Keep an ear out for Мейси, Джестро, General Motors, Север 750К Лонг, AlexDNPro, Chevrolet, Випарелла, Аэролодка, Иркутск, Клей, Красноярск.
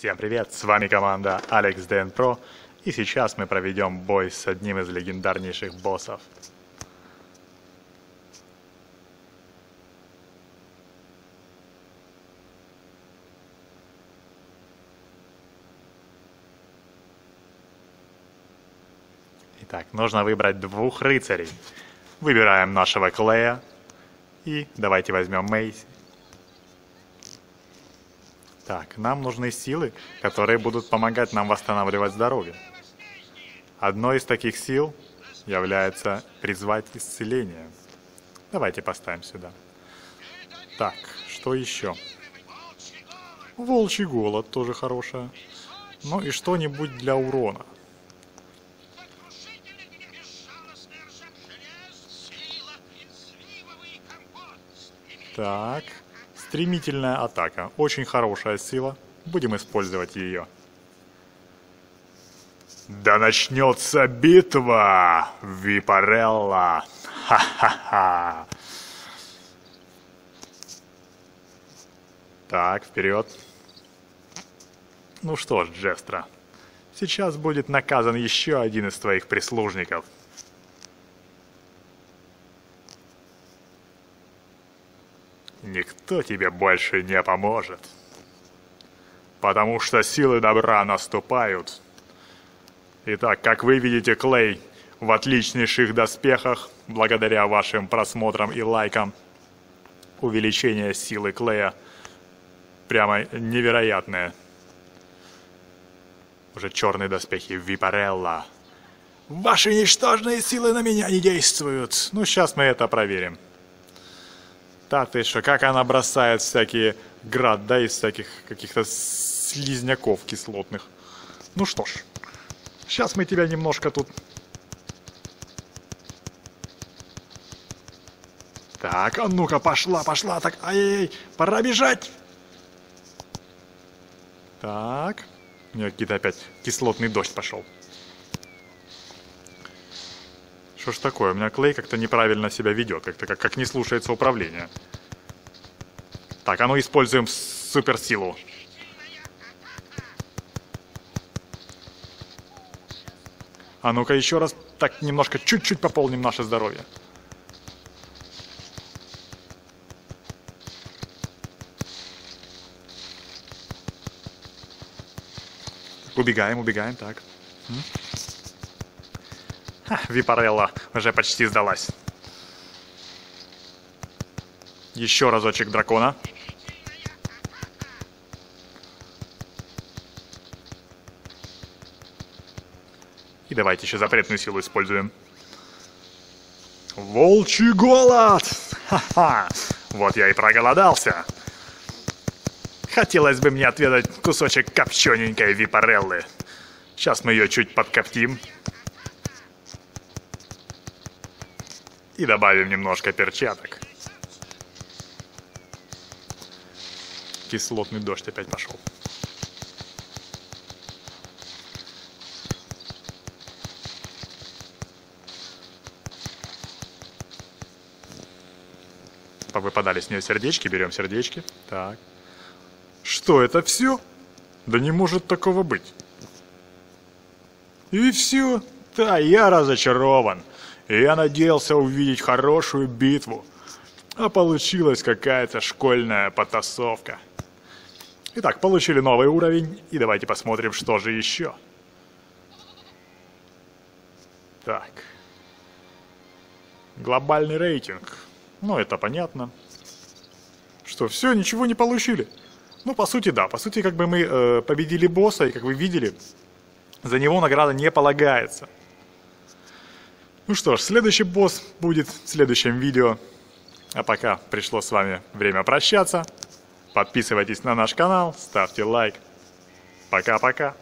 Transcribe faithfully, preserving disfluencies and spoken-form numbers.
Всем привет, с вами команда AlexDNPro, и сейчас мы проведем бой с одним из легендарнейших боссов. Итак, нужно выбрать двух рыцарей. Выбираем нашего Клея и давайте возьмем Мейси. Так, нам нужны силы, которые будут помогать нам восстанавливать здоровье. Одной из таких сил является призвать исцеление. Давайте поставим сюда. Так, что еще? Волчий голод тоже хорошая. Ну и что-нибудь для урона. Так... Стремительная атака. Очень хорошая сила. Будем использовать ее. Да начнется битва! Випарелла! Ха-ха-ха! Так, вперед. Ну что ж, Джестро. Сейчас будет наказан еще один из твоих прислужников. Никто тебе больше не поможет, потому что силы добра наступают. Итак, как вы видите, Клей в отличнейших доспехах, благодаря вашим просмотрам и лайкам. Увеличение силы Клея прямо невероятное. Уже черные доспехи Випарелла. Ваши ничтожные силы на меня не действуют. Ну, сейчас мы это проверим. Да ты что, как она бросает всякие град, да, из всяких каких-то слизняков кислотных. Ну что ж, сейчас мы тебя немножко тут... Так, а ну-ка, пошла, пошла, так, ай-яй-яй, пора бежать! Так, у меня какие-то опять кислотный дождь пошел. Что ж такое, у меня Клей как-то неправильно себя ведет, как-то как, как не слушается управление. Так, а ну используем суперсилу. А ну-ка еще раз, так немножко, чуть-чуть пополним наше здоровье. Убегаем, убегаем, так. Випарелла уже почти сдалась. Еще разочек дракона. И давайте еще запретную силу используем. Волчий голод! Ха-ха! Вот я и проголодался. Хотелось бы мне отведать кусочек копчененькой Випареллы. Сейчас мы ее чуть подкоптим. И добавим немножко перчаток. Кислотный дождь опять пошел. Повыпадали с нее сердечки, берем сердечки. Так. Что это все? Да не может такого быть. И все. Да, я разочарован. Я надеялся увидеть хорошую битву, а получилась какая-то школьная потасовка. Итак, получили новый уровень, и давайте посмотрим, что же еще. Так. Глобальный рейтинг. Ну, это понятно. Что, все, ничего не получили? Ну, по сути, да. По сути, как бы мы э, победили босса, и, как вы видели, за него награда не полагается. Ну что ж, следующий босс будет в следующем видео. А пока пришло с вами время прощаться. Подписывайтесь на наш канал, ставьте лайк. Пока-пока.